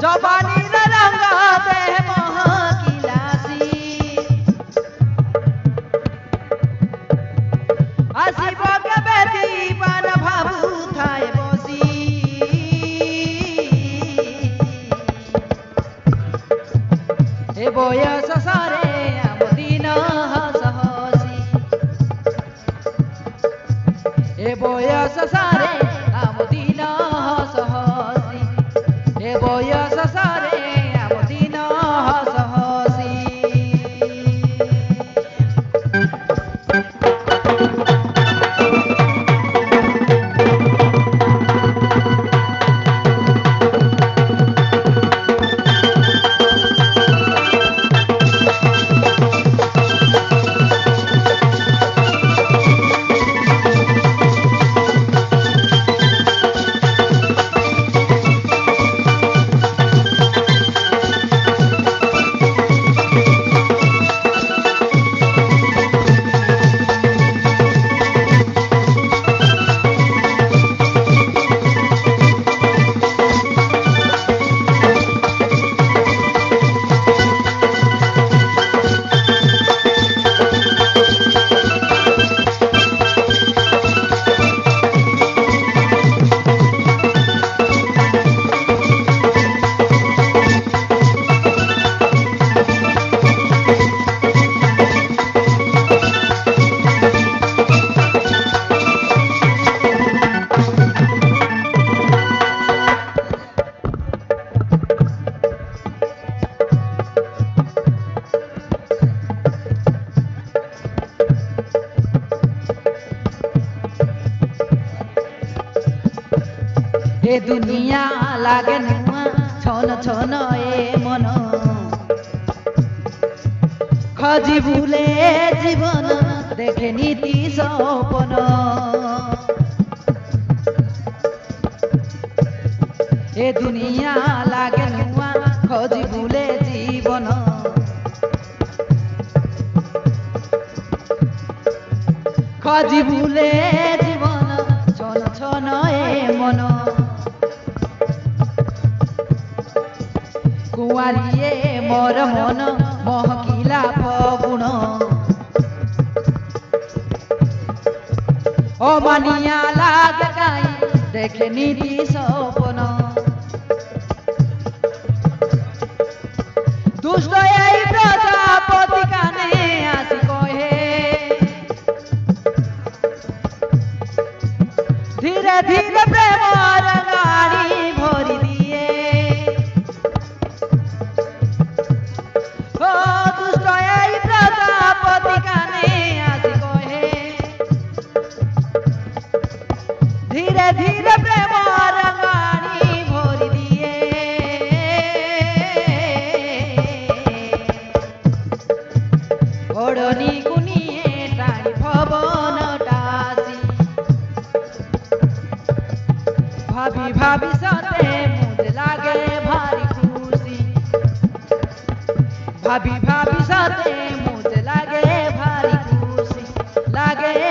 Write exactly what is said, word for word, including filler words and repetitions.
जवानी रंगा दे वहाँ की लासी आसी बोग बेटी बन भाभू थाए बोसी हे बोया ससारे अमदीना सहसी हे बोया ससारे अमदीना सहसी हे बोया ससारे अमदीना सहसी ये दुनिया लागे नुआ छोन छोन ए मनो खजी भूले जीवन देखे नीति सपन ये दुनिया लागे नुआ खजी भूले जीवन खजी भूले जीवन छोन छोन ए मनो कुंवारिए मोर मन महकिला फगुण ओ मानिया लाग काई देखे नीति सपन दुष्ट यही प्रजापति काने आसी कहे धीरे धीरे प्रेम रंगारी भरी धीरे धीरे प्रेम रंगानी भोर दिए ओढ़नी कुनिए टाणी भवन टासी भाभी भाभी साथे मुझे लागे भारी खुशी भाभी भाभी साथे मुझे लागे भारी खुशी लागे।